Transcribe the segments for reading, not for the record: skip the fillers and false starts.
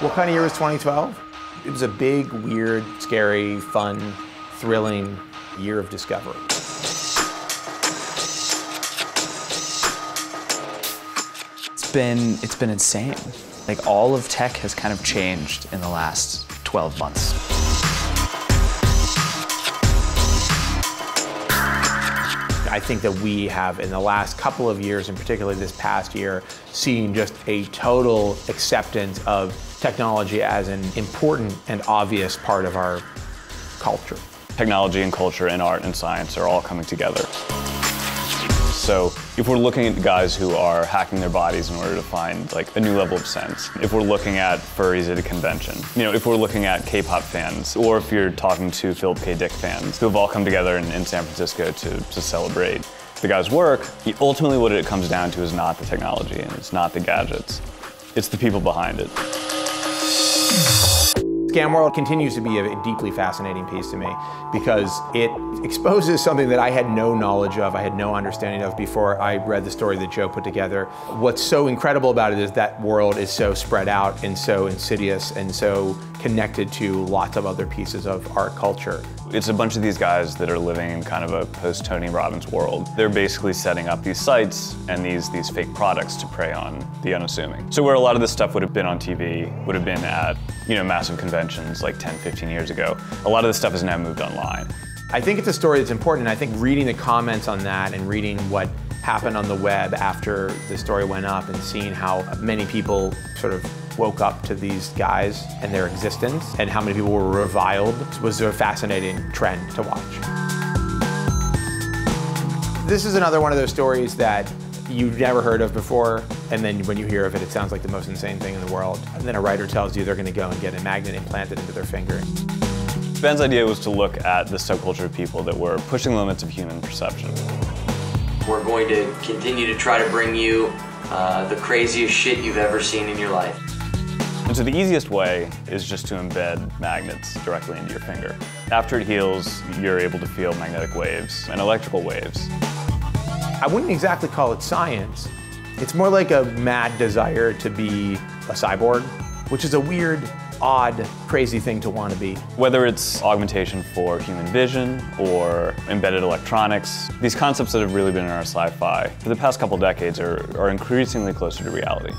What kind of year was 2012? It was a big, weird, scary, fun, thrilling year of discovery. It's been insane. Like, all of tech has kind of changed in the last 12 months. I think that we have, in the last couple of years, and particularly this past year, seen just a total acceptance of technology as an important and obvious part of our culture. Technology and culture and art and science are all coming together. So if we're looking at guys who are hacking their bodies in order to find like a new level of sense, if we're looking at furries at a convention, you know, if we're looking at K-pop fans, or if you're talking to Philip K. Dick fans who have all come together in San Francisco to celebrate the guy's work, ultimately what it comes down to is not the technology and it's not the gadgets. It's the people behind it. Scam world continues to be a deeply fascinating piece to me because it exposes something that I had no knowledge of, I had no understanding of before I read the story that Joe put together. What's so incredible about it is that world is so spread out and so insidious and so connected to lots of other pieces of our culture. It's a bunch of these guys that are living in kind of a post-Tony Robbins world. They're basically setting up these sites and these fake products to prey on the unassuming. So where a lot of this stuff would have been on TV, would have been at, you know, massive conventions like 10, 15 years ago. A lot of this stuff has now moved online. I think it's a story that's important, and I think reading the comments on that and reading what happened on the web after the story went up and seeing how many people sort of woke up to these guys and their existence and how many people were reviled was a fascinating trend to watch. This is another one of those stories that you've never heard of before, and then when you hear of it, it sounds like the most insane thing in the world. And then a writer tells you they're going to go and get a magnet implanted into their finger. Ben's idea was to look at the subculture of people that were pushing the limits of human perception. We're going to continue to try to bring you the craziest shit you've ever seen in your life. And so the easiest way is just to embed magnets directly into your finger. After it heals, you're able to feel magnetic waves and electrical waves. I wouldn't exactly call it science. It's more like a mad desire to be a cyborg, which is a weird, odd, crazy thing to want to be. Whether it's augmentation for human vision or embedded electronics, these concepts that have really been in our sci-fi for the past couple decades are increasingly closer to reality.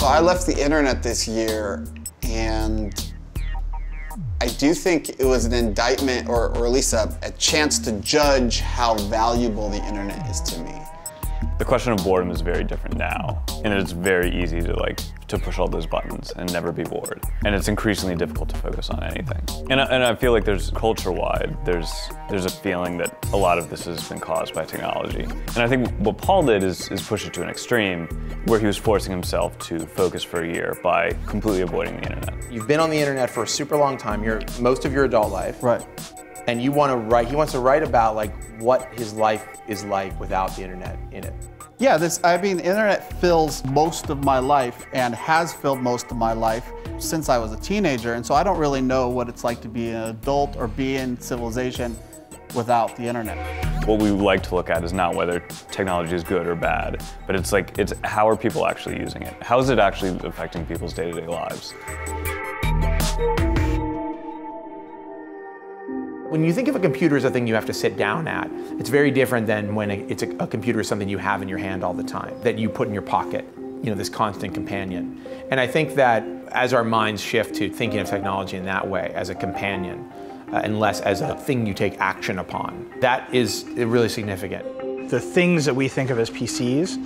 Well, I left the internet this year, and I do think it was an indictment, or at least a chance to judge how valuable the internet is to me. The question of boredom is very different now, and it's very easy to push all those buttons and never be bored. And it's increasingly difficult to focus on anything. And I feel like there's culture-wide, there's a feeling that a lot of this has been caused by technology. And I think what Paul did is push it to an extreme, where he was forcing himself to focus for a year by completely avoiding the internet. You've been on the internet for a super long time, most of your adult life. Right. And you want to write, he wants to write about like what his life is like without the internet in it. Yeah, the internet fills most of my life and has filled most of my life since I was a teenager. And so I don't really know what it's like to be an adult or be in civilization without the internet. What we like to look at is not whether technology is good or bad, but it's how are people actually using it? How is it actually affecting people's day-to-day lives? When you think of a computer as a thing you have to sit down at, it's very different than when a computer is something you have in your hand all the time, that you put in your pocket, you know, this constant companion. And I think that as our minds shift to thinking of technology in that way, as a companion, and less as a thing you take action upon, that is really significant. The things that we think of as PCs,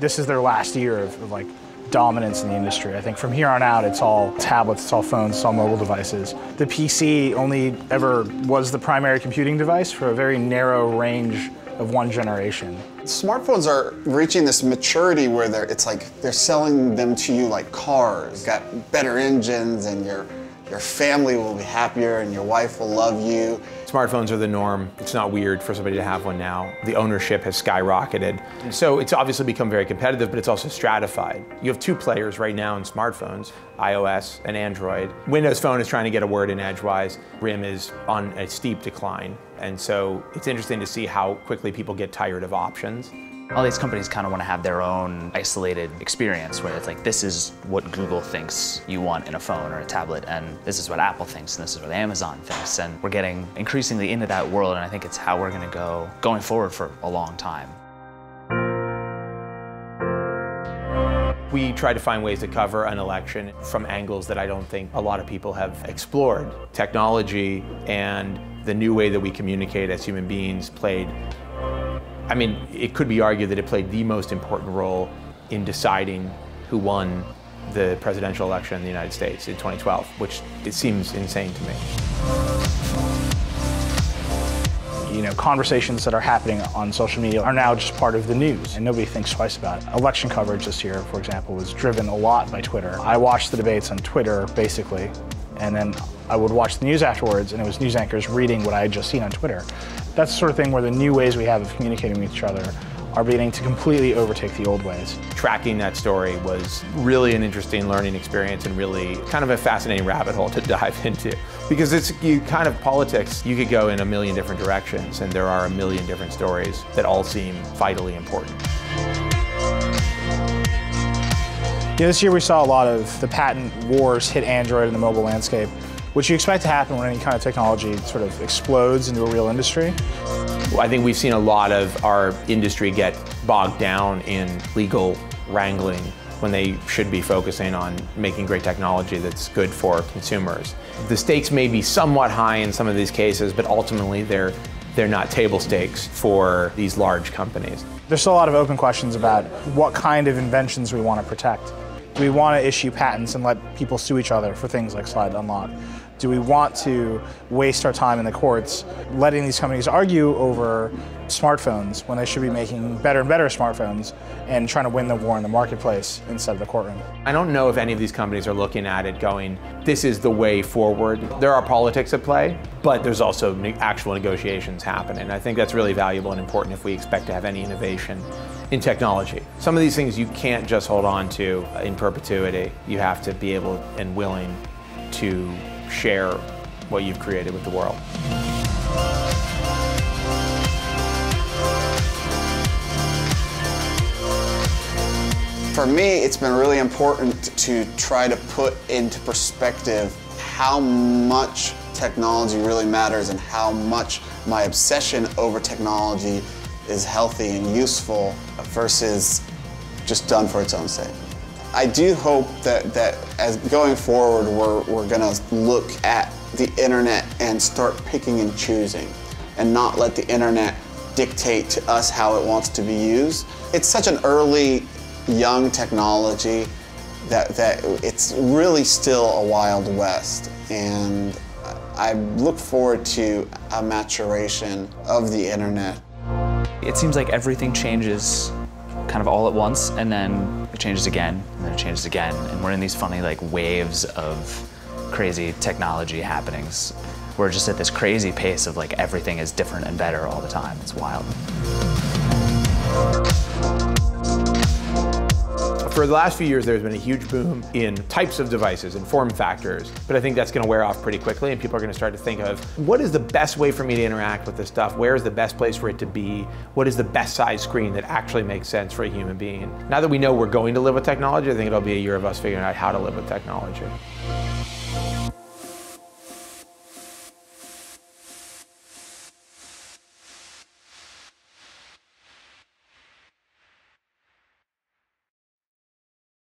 this is their last year of like dominance in the industry. I think from here on out, it's all tablets, it's all phones, it's all mobile devices. The PC only ever was the primary computing device for a very narrow range of one generation. Smartphones are reaching this maturity where they're selling them to you like cars. You've got better engines, and your family will be happier, and your wife will love you. Smartphones are the norm. It's not weird for somebody to have one now. The ownership has skyrocketed. So it's obviously become very competitive, but it's also stratified. You have two players right now in smartphones, iOS and Android. Windows Phone is trying to get a word in edgewise. RIM is on a steep decline. And so it's interesting to see how quickly people get tired of options. All these companies kind of want to have their own isolated experience where it's like, this is what Google thinks you want in a phone or a tablet, and this is what Apple thinks, and this is what Amazon thinks. And we're getting increasingly into that world, and I think it's how we're going to go going forward for a long time. We try to find ways to cover an election from angles that I don't think a lot of people have explored. Technology and the new way that we communicate as human beings played, I mean, it could be argued that it played the most important role in deciding who won the presidential election in the United States in 2012, which it seems insane to me. You know, conversations that are happening on social media are now just part of the news, and nobody thinks twice about it. Election coverage this year, for example, was driven a lot by Twitter. I watched the debates on Twitter, basically, and then I would watch the news afterwards, and it was news anchors reading what I had just seen on Twitter. That's the sort of thing where the new ways we have of communicating with each other are beginning to completely overtake the old ways. Tracking that story was really an interesting learning experience and really kind of a fascinating rabbit hole to dive into. Because it's kind of politics, you could go in a million different directions, and there are a million different stories that all seem vitally important. Yeah, this year we saw a lot of the patent wars hit Android in the mobile landscape, which you expect to happen when any kind of technology sort of explodes into a real industry. Well, I think we've seen a lot of our industry get bogged down in legal wrangling when they should be focusing on making great technology that's good for consumers. The stakes may be somewhat high in some of these cases, but ultimately they're not table stakes for these large companies. There's still a lot of open questions about what kind of inventions we want to protect. Do we want to issue patents and let people sue each other for things like Slide Unlock? Do we want to waste our time in the courts letting these companies argue over smartphones when they should be making better and better smartphones and trying to win the war in the marketplace instead of the courtroom? I don't know if any of these companies are looking at it going, this is the way forward. There are politics at play, but there's also actual negotiations happening. I think that's really valuable and important if we expect to have any innovation in technology. Some of these things you can't just hold on to in perpetuity. You have to be able and willing to share what you've created with the world. For me, it's been really important to try to put into perspective how much technology really matters and how much my obsession over technology is healthy and useful versus just done for its own sake. I do hope that as going forward, we're gonna look at the internet and start picking and choosing and not let the internet dictate to us how it wants to be used. It's such an early, young technology that it's really still a wild west, and I look forward to a maturation of the internet. It seems like everything changes kind of all at once, and then it changes again, and then it changes again, and we're in these funny like waves of crazy technology happenings. We're just at this crazy pace of like everything is different and better all the time. It's wild. For the last few years, there's been a huge boom in types of devices and form factors, but I think that's gonna wear off pretty quickly, and people are gonna start to think of, what is the best way for me to interact with this stuff? Where is the best place for it to be? What is the best size screen that actually makes sense for a human being? Now that we know we're going to live with technology, I think it'll be a year of us figuring out how to live with technology.